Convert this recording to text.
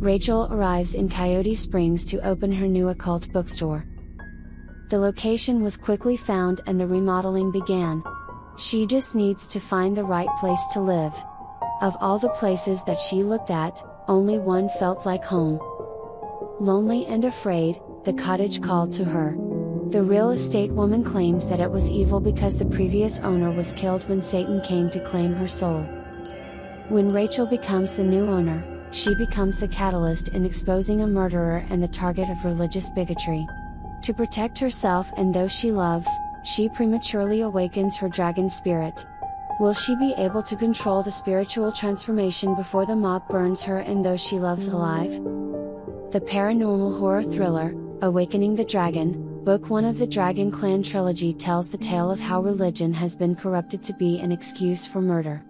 Rachel arrives in Coyote Springs to open her new occult bookstore. The location was quickly found and the remodeling began. She just needs to find the right place to live. Of all the places that she looked at, only one felt like home. Lonely and afraid, the cottage called to her. The real estate woman claimed that it was evil because the previous owner was killed when Satan came to claim her soul. When Rachel becomes the new owner, she becomes the catalyst in exposing a murderer and the target of religious bigotry. To protect herself and those she loves, she prematurely awakens her dragon spirit. Will she be able to control the spiritual transformation before the mob burns her and those she loves alive? The paranormal horror thriller, Awakening the Dragon, Book 1 of the Dragon Clan trilogy tells the tale of how religion has been corrupted to be an excuse for murder.